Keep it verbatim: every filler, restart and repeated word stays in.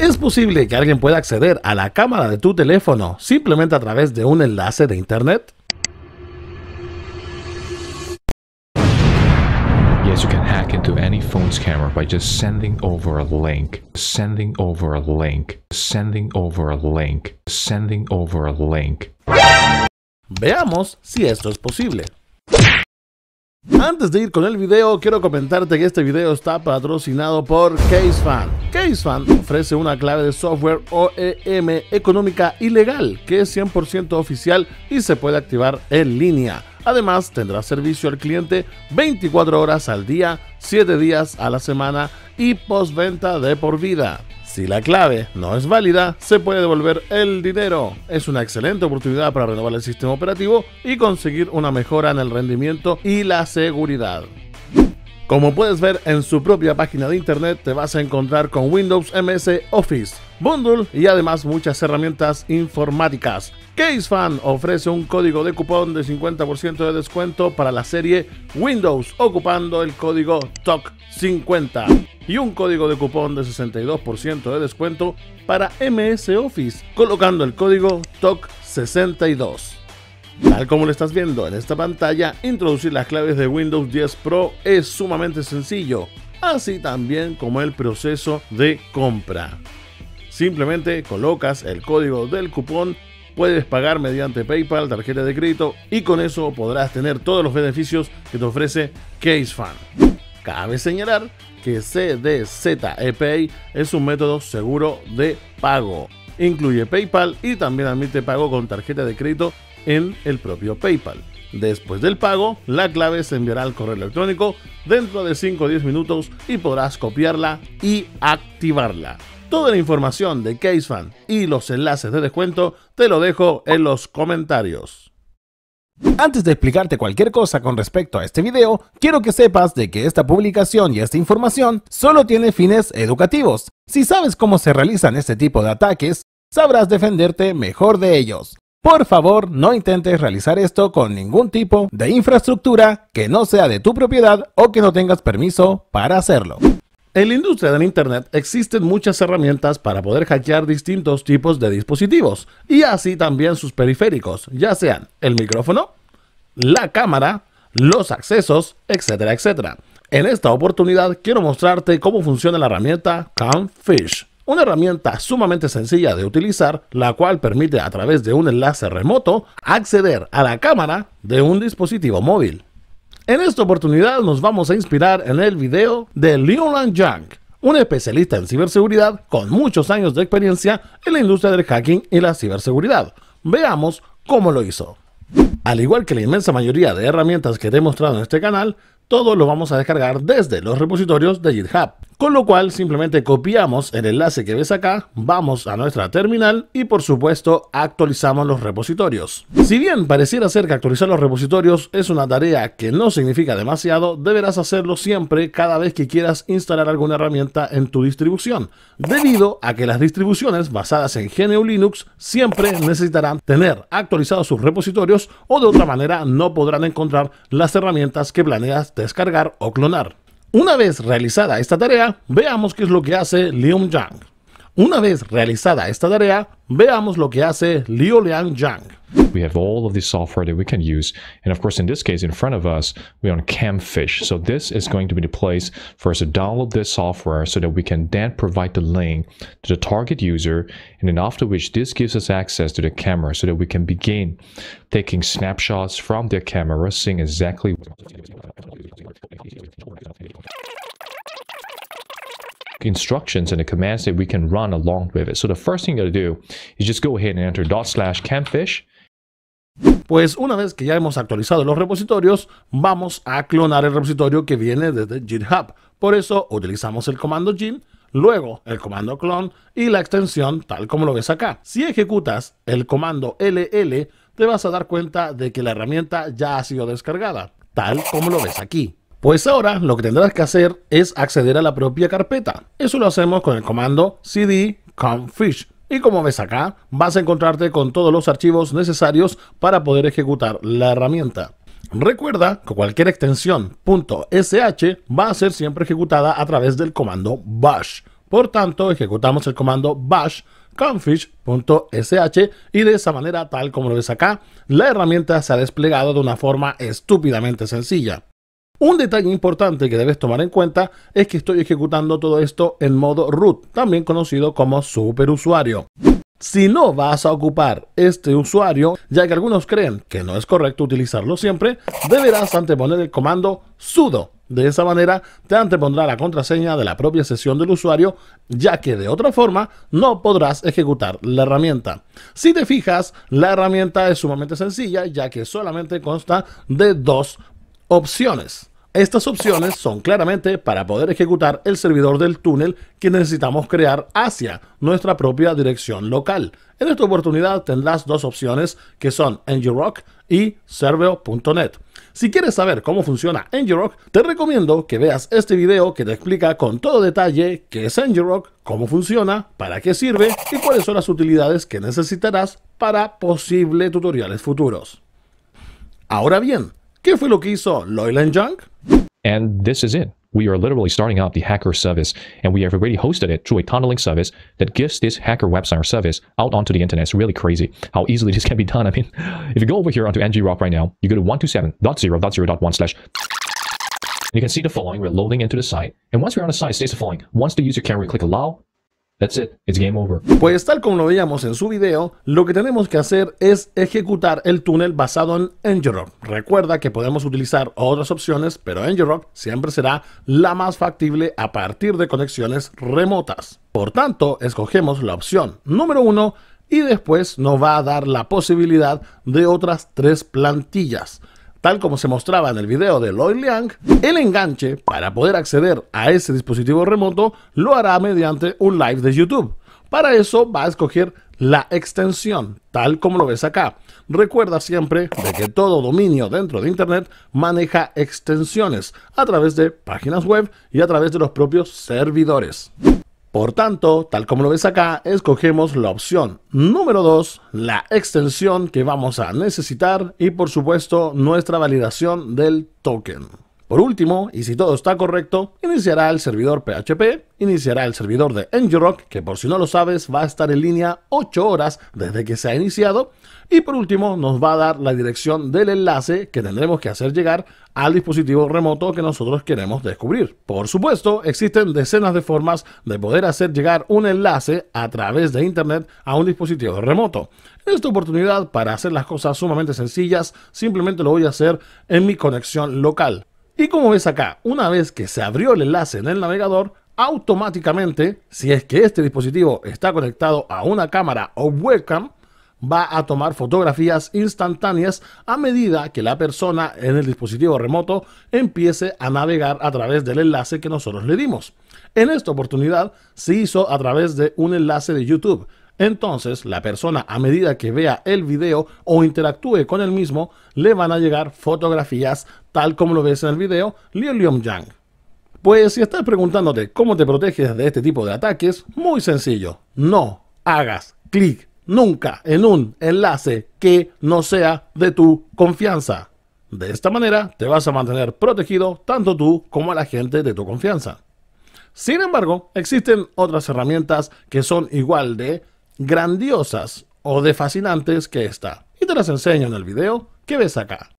Es posible que alguien pueda acceder a la cámara de tu teléfono simplemente a través de un enlace de internet. Yes, you can hack into any phone's camera by just sending over a link, sending over a link, sending over a link, sending over a link. Veamos si esto es posible. Antes de ir con el video, quiero comentarte que este video está patrocinado por Keysfan. Keysfan ofrece una clave de software O E M económica y legal que es cien por ciento oficial y se puede activar en línea. Además, tendrá servicio al cliente veinticuatro horas al día, siete días a la semana y postventa de por vida. Si la clave no es válida, se puede devolver el dinero. Es una excelente oportunidad para renovar el sistema operativo y conseguir una mejora en el rendimiento y la seguridad. Como puedes ver en su propia página de internet, te vas a encontrar con Windows M S Office, Bundle y además muchas herramientas informáticas. Keysfan ofrece un código de cupón de cincuenta por ciento de descuento para la serie Windows, ocupando el código T O K cincuenta. Y un código de cupón de sesenta y dos por ciento de descuento para M S Office, colocando el código T O K sesenta y dos. Tal como lo estás viendo en esta pantalla, introducir las claves de Windows diez Pro es sumamente sencillo, así también como el proceso de compra. Simplemente colocas el código del cupón, puedes pagar mediante PayPal, tarjeta de crédito y con eso podrás tener todos los beneficios que te ofrece Keysfan. Cabe señalar que C D Z E Pay es un método seguro de pago. Incluye PayPal y también admite pago con tarjeta de crédito en el propio PayPal. Después del pago, la clave se enviará al correo electrónico dentro de cinco a diez minutos y podrás copiarla y activarla. Toda la información de Keysfan y los enlaces de descuento te lo dejo en los comentarios. Antes de explicarte cualquier cosa con respecto a este video, quiero que sepas de que esta publicación y esta información solo tiene fines educativos. Si sabes cómo se realizan este tipo de ataques, sabrás defenderte mejor de ellos. Por favor, no intentes realizar esto con ningún tipo de infraestructura que no sea de tu propiedad o que no tengas permiso para hacerlo. En la industria del internet existen muchas herramientas para poder hackear distintos tipos de dispositivos y así también sus periféricos, ya sean el micrófono, la cámara, los accesos, etcétera, etcétera. En esta oportunidad quiero mostrarte cómo funciona la herramienta CamPhish, una herramienta sumamente sencilla de utilizar, la cual permite a través de un enlace remoto acceder a la cámara de un dispositivo móvil. En esta oportunidad nos vamos a inspirar en el video de Loi Liang Yang, un especialista en ciberseguridad con muchos años de experiencia en la industria del hacking y la ciberseguridad. Veamos cómo lo hizo. Al igual que la inmensa mayoría de herramientas que te he mostrado en este canal, todo lo vamos a descargar desde los repositorios de GitHub, con lo cual simplemente copiamos el enlace que ves acá, vamos a nuestra terminal y por supuesto actualizamos los repositorios. Si bien pareciera ser que actualizar los repositorios es una tarea que no significa demasiado, deberás hacerlo siempre cada vez que quieras instalar alguna herramienta en tu distribución, debido a que las distribuciones basadas en G N U Linux siempre necesitarán tener actualizados sus repositorios o de otra manera no podrán encontrar las herramientas que planeas descargar o clonar. Una vez realizada esta tarea, veamos qué es lo que hace Loi Liang. Una vez realizada esta tarea, veamos lo que hace Loi Liang Yang. We have all of the software that we can use, and of course in this case in front of us we're on CamPhish. So this is going to be the place for us to download this software so that we can then provide the link to the target user, and then after which this gives us access to the camera so that we can begin taking snapshots from the camera, seeing exactly what instructions and the commands that we can run along with it. So the first thing you gotta do is just go ahead and enter dot slash CamPhish. Pues una vez que ya hemos actualizado los repositorios, vamos a clonar el repositorio que viene desde GitHub. Por eso utilizamos el comando gin, luego el comando clone y la extensión tal como lo ves acá. Si ejecutas el comando L L, te vas a dar cuenta de que la herramienta ya ha sido descargada, tal como lo ves aquí. Pues ahora lo que tendrás que hacer es acceder a la propia carpeta. Eso lo hacemos con el comando cd CamPhish. Y como ves acá, vas a encontrarte con todos los archivos necesarios para poder ejecutar la herramienta. Recuerda que cualquier extensión .sh va a ser siempre ejecutada a través del comando bash. Por tanto, ejecutamos el comando bash camfish punto sh y de esa manera, tal como lo ves acá, la herramienta se ha desplegado de una forma estúpidamente sencilla. Un detalle importante que debes tomar en cuenta es que estoy ejecutando todo esto en modo root, también conocido como superusuario. Si no vas a ocupar este usuario, ya que algunos creen que no es correcto utilizarlo siempre, deberás anteponer el comando sudo. De esa manera te antepondrá la contraseña de la propia sesión del usuario, ya que de otra forma no podrás ejecutar la herramienta. Si te fijas, la herramienta es sumamente sencilla, ya que solamente consta de dos opciones. Estas opciones son claramente para poder ejecutar el servidor del túnel que necesitamos crear hacia nuestra propia dirección local. En esta oportunidad tendrás dos opciones que son ngrok y serveo punto net. Si quieres saber cómo funciona ngrok, te recomiendo que veas este video que te explica con todo detalle qué es ngrok, cómo funciona, para qué sirve y cuáles son las utilidades que necesitarás para posibles tutoriales futuros. Ahora bien, ¿qué fue lo que hizo Loi Liang Yang? And this is it. We are literally starting out the hacker service, and we have already hosted it through a tunneling service that gives this hacker website or service out onto the internet. It's really crazy how easily this can be done. I mean, if you go over here onto ngrok right now, you go to one two seven dot zero dot zero dot one slash. You can see the following. We're loading into the site, and once we're on the site, it stays the following. Once the user can, we click allow. That's it. It's game over. Pues tal como lo veíamos en su video, lo que tenemos que hacer es ejecutar el túnel basado en ngrok. Recuerda que podemos utilizar otras opciones, pero ngrok siempre será la más factible a partir de conexiones remotas. Por tanto, escogemos la opción número uno y después nos va a dar la posibilidad de otras tres plantillas. Tal como se mostraba en el video de Loi Liang, el enganche para poder acceder a ese dispositivo remoto lo hará mediante un live de YouTube. Para eso va a escoger la extensión, tal como lo ves acá. Recuerda siempre de que todo dominio dentro de Internet maneja extensiones a través de páginas web y a través de los propios servidores. Por tanto, tal como lo ves acá, escogemos la opción número dos, la extensión que vamos a necesitar y por supuesto nuestra validación del token. Por último, y si todo está correcto, iniciará el servidor P H P, iniciará el servidor de ngrok, que por si no lo sabes va a estar en línea ocho horas desde que se ha iniciado, y por último nos va a dar la dirección del enlace que tendremos que hacer llegar al dispositivo remoto que nosotros queremos descubrir. Por supuesto, existen decenas de formas de poder hacer llegar un enlace a través de internet a un dispositivo remoto. En esta oportunidad, para hacer las cosas sumamente sencillas, simplemente lo voy a hacer en mi conexión local. Y como ves acá, una vez que se abrió el enlace en el navegador, automáticamente, si es que este dispositivo está conectado a una cámara o webcam, va a tomar fotografías instantáneas a medida que la persona en el dispositivo remoto empiece a navegar a través del enlace que nosotros le dimos. En esta oportunidad se hizo a través de un enlace de YouTube. Entonces, la persona, a medida que vea el video o interactúe con el mismo, le van a llegar fotografías, tal como lo ves en el video Loi Liang Yang. Pues si estás preguntándote cómo te proteges de este tipo de ataques, muy sencillo. No hagas clic nunca en un enlace que no sea de tu confianza. De esta manera te vas a mantener protegido tanto tú como a la gente de tu confianza. Sin embargo, existen otras herramientas que son igual de grandiosas o de fascinantes que esta, y te las enseño en el video que ves acá.